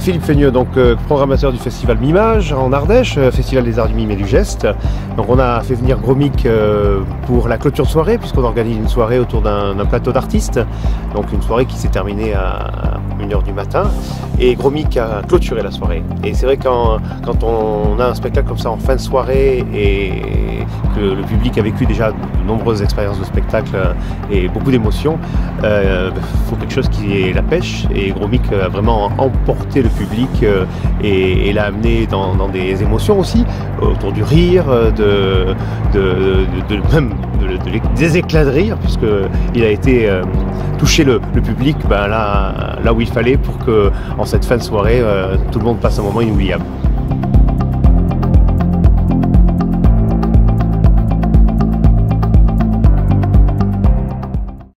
Philippe Feigneux, donc programmateur du festival Mimage en Ardèche, festival des arts du mime et du geste. Donc on a fait venir Gromic pour la clôture de soirée, puisqu'on organise une soirée autour d'un plateau d'artistes. Donc une soirée qui s'est terminée à 1h du matin, et Gromic a clôturé la soirée. Et c'est vrai quand on a un spectacle comme ça en fin de soirée et que le public a vécu déjà de nombreuses expériences de spectacle et beaucoup d'émotions, faut quelque chose qui est la pêche, et Gromic a vraiment emporté le public et l'a amené dans des émotions aussi, autour du rire, des éclats de rire, puisqu'il a été touché le public là où il fallait pour que, en cette fin de soirée, tout le monde passe un moment inoubliable.